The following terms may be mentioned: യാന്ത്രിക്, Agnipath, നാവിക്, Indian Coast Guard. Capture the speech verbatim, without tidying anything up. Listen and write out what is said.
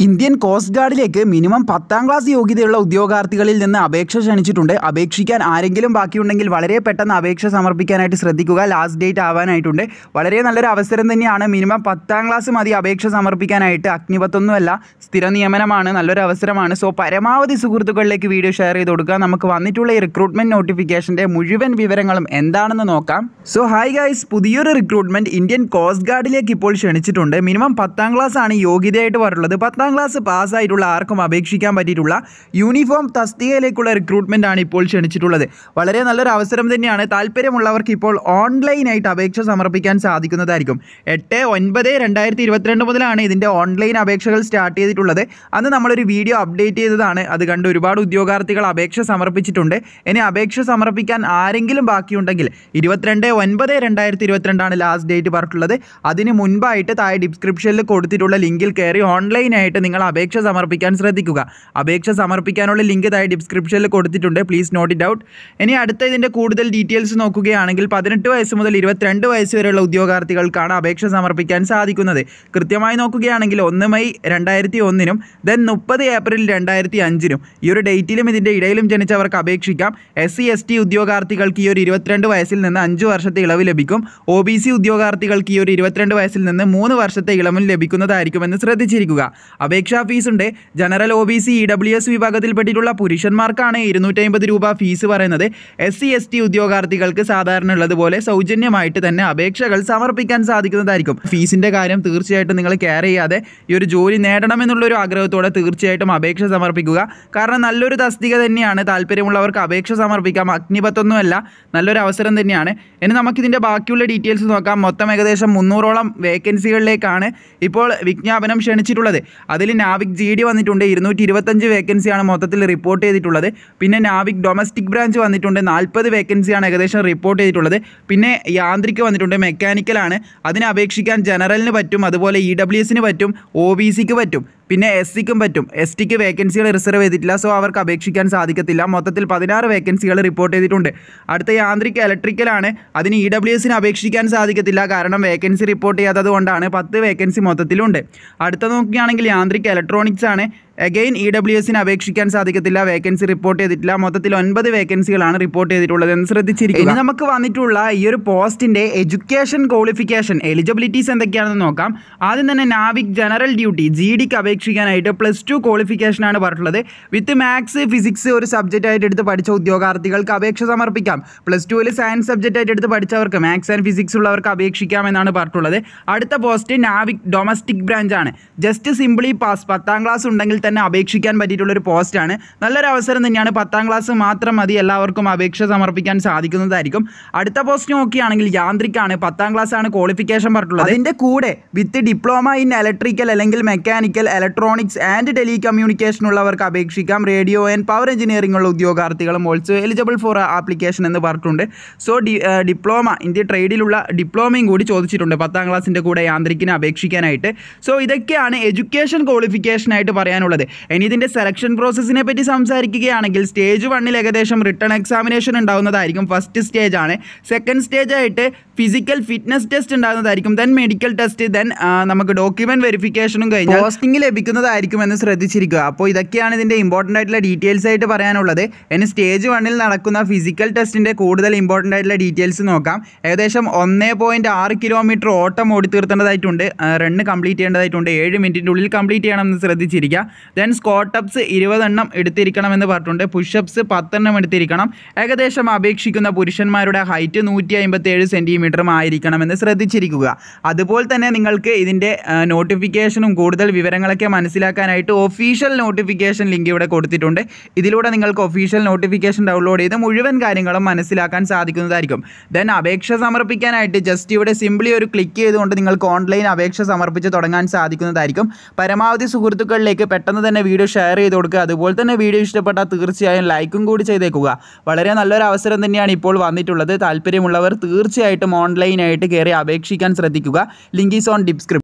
Indian Coast Guard minimum tenth class yogyadayulla udyogarthikalil ninnu apeksha ksanichittunde apekshikkan arenkilum baakiyundengil valare pettanna apeksha samarpikkanayittu shraddhikkuka last date aavanayittunde valare nallora avasaram thanneyana minimum tenth class madi apeksha samarpikkanayittu agnipathonnu alla sthira niyamanamana nallora avasaramana so paramavadi suhurthukkalilekku video share cheyidu kodukka namukku vannittulla recruitment notification inde muzhuvan vivarangalum endaanennu nokkam so hi guys pudiyoru recruitment Indian Coast Guard ilekku ippol ksanichittunde minimum tenth class aanu yogyadayittu varullathu Class pass ആയിട്ടുള്ള ആർക്കും അപേക്ഷിക്കാൻ പറ്റിയിട്ടുള്ള uniform തസ്തികയിലേക്കുള്ള recruitment ആണ് ഇപ്പോൾ ക്ഷണിച്ചിട്ടുള്ളത് വളരെ നല്ലൊരു അവസരം തന്നെയാണ് താൽപര്യമുള്ളവർക്ക് ഇപ്പോൾ ഓൺലൈൻ ആയിട്ട് അപേക്ഷ സമർപ്പിക്കാൻ സാധിക്കുന്നതായിരിക്കും എട്ട് ഒൻപത് രണ്ടായിരത്തി ഇരുപത്തിരണ്ട് മുതലാണ് ഇതിന്റെ ഓൺലൈൻ അപേക്ഷകൾ സ്റ്റാർട്ട് ചെയ്തിട്ടുള്ളത് അന്ന് നമ്മൾ ഒരു വീഡിയോ അപ്ഡേറ്റ് ചെയ്തതാണ് അത് കണ്ട് ഒരുപാട് ഉദ്യോഗാർത്ഥികൾ അപേക്ഷ സമർപ്പിച്ചിട്ടുണ്ട് ഇനി അപേക്ഷ സമർപ്പിക്കാൻ ആരെങ്കിലും ബാക്കി ഉണ്ടെങ്കിൽ ഇരുപത്തിരണ്ട് ഒൻപത് രണ്ടായിരത്തി ഇരുപത്തിരണ്ട് ആണ് ലാസ്റ്റ് ഡേറ്റ് പറഞ്ഞിട്ടുള്ളത് അതിനു മുൻപായിട്ട് താഴെ ഡിസ്ക്രിപ്ഷനിൽ കൊടുത്തിട്ടുള്ള ലിങ്കിൽ കയറി ഓൺലൈൻ നിങ്ങൾ അപേക്ഷ സമർപ്പിക്കാൻ ശ്രദ്ധിക്കുക അപേക്ഷ സമർപ്പിക്കാനുള്ള ലിങ്ക് താഴെ ഡിസ്ക്രിപ്ഷനിൽ കൊടുത്തിട്ടുണ്ട് പ്ലീസ് നോട്ട് ഇറ്റ് ഔട്ട് ഇനി അടുത്ത ഇതിന്റെ കൂടുതൽ ഡീറ്റെയിൽസ് നോക്കുകയാണെങ്കിൽ പതിനെട്ട് വയസ്സ് മുതൽ ഇരുപത്തിരണ്ട് വയസ്സ് വരെയുള്ള ഉദ്യോഗാർത്ഥികൾക്കാണ് അപേക്ഷ സമർപ്പിക്കാൻ സാധിക്കുന്നത് കൃത്യമായി നോക്കുകയാണെങ്കിൽ ഒന്ന് മെയ് രണ്ടായിരത്തി ഒന്നിനും ദെൻ മുപ്പത് ഏപ്രിൽ രണ്ടായിരത്തി അഞ്ചിനും ഈ ഒരു ഡേറ്റിലും ഇതിന്റെ ഇടയിലും ജനിച്ചവർക്ക് അപേക്ഷിക്കാം എസ് സി എസ് ടി ഉദ്യോഗാർത്ഥികൾക്ക് ഈ ഒരു ഇരുപത്തിരണ്ട് വയസ്സിൽ നിന്ന് അഞ്ച് വർഷത്തെ ഇളവ് ലഭിക്കും ഒ ബി സി ഉദ്യോഗാർത്ഥികൾക്ക് ഈ ഒരു ഇരുപത്തിരണ്ട് വയസ്സിൽ നിന്ന് മൂന്ന് വർഷത്തെ ഇളവും ലഭിക്കുന്നതായിരിക്കുമെന്ന് ശ്രദ്ധിച്ചിരിക്കുക അപേക്ഷാ ഫീസ് ഉണ്ട് general O B C E W S വിഭാഗത്തിൽപ്പെട്ടിട്ടുള്ള പുരുഷന്മാർക്കാണ് ഇരുന്നൂറ്റി അൻപത് രൂപ ഫീസ് പറയുന്നത് എസ് സി എസ് ടി ഉദ്യോഗാർത്ഥികൾക്ക് സാധാരണയുള്ളതുപോലെ സൗജന്യമായിട്ട് തന്നെ അപേക്ഷകൾ സമർപ്പിക്കാൻ സാധിക്കുന്നതായിരിക്കും ഫീസിന്റെ കാര്യം തീർച്ചയായിട്ടും നിങ്ങൾ കെയർ ചെയ്യാതെ ഈ ഒരു ജോലി നേടണമെന്നുള്ള ഒരു ആഗ്രഹത്തോടെ തീർച്ചയായിട്ടും അപേക്ഷ സമർപ്പിക്കുക കാരണം നല്ലൊരു തസ്തിക തന്നെയാണ് താല്പര്യമുള്ളവർക്ക് അപേക്ഷ സമർപ്പിക്കാം അഗ്നിപത്തൊന്നുമല്ല നല്ലൊരു അവസരം തന്നെയാണ് ഇനി നമുക്കിതിന്റെ ബാക്കിയുള്ള ഡീറ്റെയിൽസ് നോക്കാം മൊത്തം ഏകദേശം മുന്നൂറോളം വേക്കൻസികളിലേക്കാണ് ഇപ്പോൾ വിജ്ഞാപനം ക്ഷണിച്ചിട്ടുള്ളത് അതിൽ നാവിക് ജി ഡി വന്നിട്ടുണ്ട് ഇരുന്നൂറ്റി ഇരുപത്തഞ്ച് വേക്കൻസിയാണ് മൊത്തത്തിൽ റിപ്പോർട്ട് ചെയ്തിട്ടുള്ളത് പിന്നെ നാവിക് ഡൊമസ്റ്റിക് ബ്രാഞ്ച് വന്നിട്ടുണ്ട് നാൽപ്പത് വേക്കൻസിയാണ് ഏകദേശം റിപ്പോർട്ട് ചെയ്തിട്ടുള്ളത് പിന്നെ യാന്ത്രിക്ക് വന്നിട്ടുണ്ട് മെക്കാനിക്കലാണ് അതിന് അപേക്ഷിക്കാൻ ജനറലിന് പറ്റും അതുപോലെ ഇ ഡബ്ല്യു എസിന് പറ്റും ഒ ബി സിക്ക് പറ്റും പിന്നെ എസ് സിക്കും പറ്റും എസ് ടിക്ക് വേക്കൻസികൾ റിസർവ് ചെയ്തിട്ടില്ല സോ അവർക്ക് അപേക്ഷിക്കാൻ സാധിക്കത്തില്ല മൊത്തത്തിൽ പതിനാറ് വേക്കൻസികൾ റിപ്പോർട്ട് ചെയ്തിട്ടുണ്ട് അടുത്ത യാന്ത്രിക് ഇലക്ട്രിക്കലാണ് അതിന് ഇ ഡബ്ല്യു എസിന് അപേക്ഷിക്കാൻ സാധിക്കത്തില്ല കാരണം വേക്കൻസി റിപ്പോർട്ട് ചെയ്യാത്തത് കൊണ്ടാണ് പത്ത് വേക്കൻസി മൊത്തത്തിലുണ്ട് അടുത്ത നോക്കുകയാണെങ്കിൽ യാന്ത്രിക് ഇലക്ട്രോണിക്സ് ആണ് അഗൈൻ ഇ ഡബ്ല്യു എസിന് അപേക്ഷിക്കാൻ സാധിക്കത്തില്ല വേക്കൻസി റിപ്പോർട്ട് ചെയ്തിട്ടില്ല മൊത്തത്തിൽ ഒൻപത് വേക്കൻസികളാണ് റിപ്പോർട്ട് ചെയ്തിട്ടുള്ളത് എന്ന് ശ്രദ്ധിച്ചിരിക്കുക ഇനി നമുക്ക് വന്നിട്ടുള്ള ഈ ഒരു പോസ്റ്റിന്റെ എഡ്യൂക്കേഷൻ ക്വാളിഫിക്കേഷൻ എലിജിബിലിറ്റീസ് എന്തൊക്കെയാണെന്ന് നോക്കാം ആദ്യം തന്നെ നാവിക് ജനറൽ ഡ്യൂട്ടി ജി ഡിക്ക് അപേക്ഷിക്കാനായിട്ട് പ്ലസ് ടു ക്വാളിഫിക്കേഷനാണ് പറഞ്ഞിട്ടുള്ളത് വിത്ത് മാത്സ് ഫിസിക്സ് ഒരു സബ്ജക്റ്റ് ആയിട്ട് എടുത്ത് പഠിച്ച ഉദ്യോഗാർത്ഥികൾക്ക് അപേക്ഷ സമർപ്പിക്കാം പ്ലസ് ടുവിൽ സയൻസ് സബ്ജക്റ്റ് ആയിട്ട് എടുത്ത് പഠിച്ചവർക്ക് മാത്സ് ആൻഡ് ഫിസിക്സ് ഉള്ളവർക്ക് അപേക്ഷിക്കാം എന്നാണ് പറഞ്ഞിട്ടുള്ളത് അടുത്ത പോസ്റ്റ് നാവിക് ഡൊമസ്റ്റിക് ബ്രാഞ്ചാണ് ജസ്റ്റ് സിംപ്ലി പാസ് പത്താം ക്ലാസ് ഉണ്ടെങ്കിൽ തന്നെ അപേക്ഷിക്കാൻ പറ്റിയിട്ടുള്ളൊരു പോസ്റ്റാണ് നല്ലൊരു അവസരം തന്നെയാണ് പത്താം ക്ലാസ് മാത്രം മതി എല്ലാവർക്കും അപേക്ഷ സമർപ്പിക്കാൻ സാധിക്കുന്നതായിരിക്കും അടുത്ത പോസ്റ്റ് നോക്കുകയാണെങ്കിൽ യാന്ത്രിക്കാണ് പത്താം ക്ലാസ് ആണ് ക്വാളിഫിക്കേഷൻ പറഞ്ഞിട്ടുള്ളത് അതിൻ്റെ കൂടെ വിത്ത് ഡിപ്ലോമ ഇൻ ഇലക്ട്രിക്കൽ അല്ലെങ്കിൽ mechanical electronics and telecommunication ഉള്ളവർക്ക് അപേക്ഷിക്കാം റേഡിയോ ആൻഡ് പവർ എഞ്ചിനീയറിംഗ് ഉള്ള ഉദ്യോഗാർത്ഥികളും ഓൾസോ എലിജിബിൾ ഫോർ ആപ്ലിക്കേഷൻ എന്ന് പറഞ്ഞിട്ടുണ്ട് സോ ഡിപ്ലോമ ഇന്ത്യ ട്രേഡിലുള്ള ഡിപ്ലോമയും കൂടി ചോദിച്ചിട്ടുണ്ട് പത്താം ക്ലാസിൻ്റെ കൂടെ യാന്ത്രിക്കിന് അപേക്ഷിക്കാനായിട്ട് സോ ഇതൊക്കെയാണ് എഡ്യൂക്കേഷൻ ക്വാളിഫിക്കേഷനായിട്ട് പറയാൻ ഇനി ഇതിന്റെ സെലക്ഷൻ പ്രോസസ്സിനെ പറ്റി സംസാരിക്കുകയാണെങ്കിൽ സ്റ്റേജ് വണ്ണിൽ ഏകദേശം റിട്ടേൺ എക്സാമിനേഷൻ ഉണ്ടാവുന്നതായിരിക്കും ഫസ്റ്റ് സ്റ്റേജ് ആണ് സെക്കൻഡ് സ്റ്റേജ് ആയിട്ട് ഫിസിക്കൽ ഫിറ്റ്നസ് ടെസ്റ്റ് ഉണ്ടാകുന്നതായിരിക്കും ദെൻ മെഡിക്കൽ ടെസ്റ്റ് ദെൻ നമുക്ക് ഡോക്യുമെന്റ് വെരിഫിക്കേഷനും കഴിഞ്ഞാൽ പോസ്റ്റിംഗ് ലഭിക്കുന്നതായിരിക്കും എന്ന് ശ്രദ്ധിച്ചിരിക്കുക അപ്പോൾ ഇതൊക്കെയാണ് ഇതിന്റെ ഇമ്പോർട്ടൻ്റ് ആയിട്ടുള്ള ഡീറ്റെയിൽസ് ആയിട്ട് പറയാനുള്ളത് ഇനി സ്റ്റേജ് വണ്ണിൽ നടക്കുന്ന ഫിസിക്കൽ ടെസ്റ്റിന്റെ കൂടുതൽ ഇമ്പോർട്ടൻ്റ് ആയിട്ടുള്ള ഡീറ്റെയിൽസ് നോക്കാം ഏകദേശം ഒന്നേ പോയിന്റ് ആറ് കിലോമീറ്റർ ഓട്ടം ഓടി തീർത്തേണ്ടതായിട്ടുണ്ട് റണ്ണ് കംപ്ലീറ്റ് ചെയ്യേണ്ടതായിട്ടുണ്ട് ഏഴ് മിനിറ്റിൻ്റെ ഉള്ളിൽ കംപ്ലീറ്റ് ചെയ്യണമെന്ന് ശ്രദ്ധിച്ചിരിക്കുക ദെൻ സ്കോട്ടപ്സ് ഇരുപതെണ്ണം എടുത്തിരിക്കണമെന്ന് പറഞ്ഞിട്ടുണ്ട് പുഷപ്സ് പത്തെണ്ണം എടുത്തിരിക്കണം ഏകദേശം അപേക്ഷിക്കുന്ന പുരുഷന്മാരുടെ ഹൈറ്റ് നൂറ്റി അമ്പത്തി ഏഴ് സെൻറ്റിമീറ്ററും ആയിരിക്കണമെന്ന് ശ്രദ്ധിച്ചിരിക്കുക അതുപോലെ തന്നെ നിങ്ങൾക്ക് ഇതിൻ്റെ നോട്ടിഫിക്കേഷനും കൂടുതൽ വിവരങ്ങളൊക്കെ മനസ്സിലാക്കാനായിട്ട് ഒഫീഷ്യൽ നോട്ടിഫിക്കേഷൻ ലിങ്ക് ഇവിടെ കൊടുത്തിട്ടുണ്ട് ഇതിലൂടെ നിങ്ങൾക്ക് ഒഫീഷ്യൽ നോട്ടിഫിക്കേഷൻ ഡൗൺലോഡ് ചെയ്ത് മുഴുവൻ കാര്യങ്ങളും മനസ്സിലാക്കാൻ സാധിക്കുന്നതായിരിക്കും ദെൻ അപേക്ഷ സമർപ്പിക്കാനായിട്ട് ജസ്റ്റ് ഇവിടെ സിംപ്ലി ഒരു ക്ലിക്ക് ചെയ്തുകൊണ്ട് നിങ്ങൾക്ക് ഓൺലൈൻ അപേക്ഷ സമർപ്പിച്ച് തുടങ്ങാൻ സാധിക്കുന്നതായിരിക്കും പരമാവധി സുഹൃത്തുക്കളിലേക്ക് പെട്ടെന്ന് തന്നെ വീഡിയോ ഷെയർ ചെയ്ത് കൊടുക്കുക അതുപോലെ തന്നെ വീഡിയോ ഇഷ്ടപ്പെട്ടാൽ തീർച്ചയായും ലൈക്കും കൂടി ചെയ്തേക്കുക വളരെ നല്ലൊരു അവസരം തന്നെയാണ് ഇപ്പോൾ വന്നിട്ടുള്ളത് താല്പര്യമുള്ളവർ തീർച്ചയായിട്ടും ഓൺലൈനായിട്ട് കയറി അപേക്ഷിക്കാൻ ശ്രദ്ധിക്കുക ലിങ്ക് ഈസ് ഓൺ ഡിസ്ക്രിപ്ഷൻ